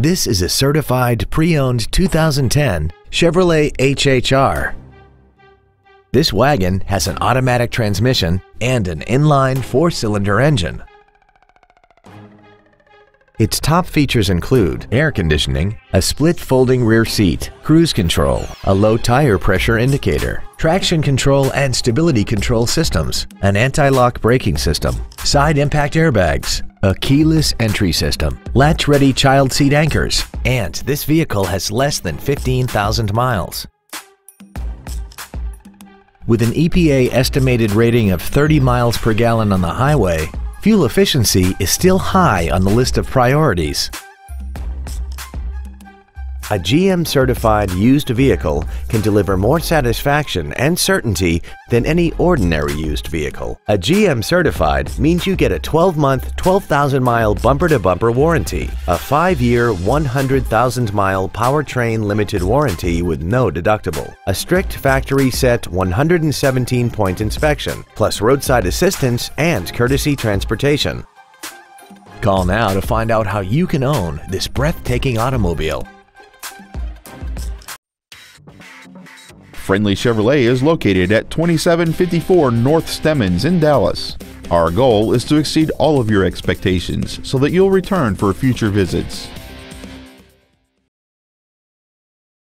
This is a certified pre-owned 2010 Chevrolet HHR. This wagon has an automatic transmission and an inline four-cylinder engine. Its top features include air conditioning, a split folding rear seat, cruise control, a low tire pressure indicator, traction control and stability control systems, an anti-lock braking system, side impact airbags, a keyless entry system, latch-ready child seat anchors, and this vehicle has less than 15,000 miles. With an EPA estimated rating of 30 miles per gallon on the highway, fuel efficiency is still high on the list of priorities. A GM-certified used vehicle can deliver more satisfaction and certainty than any ordinary used vehicle. A GM-certified means you get a 12-month, 12,000-mile bumper-to-bumper warranty, a 5-year, 100,000-mile powertrain limited warranty with no deductible, a strict factory-set 117-point inspection, plus roadside assistance and courtesy transportation. Call now to find out how you can own this breathtaking automobile. Friendly Chevrolet is located at 2754 North Stemmons in Dallas. Our goal is to exceed all of your expectations so that you'll return for future visits.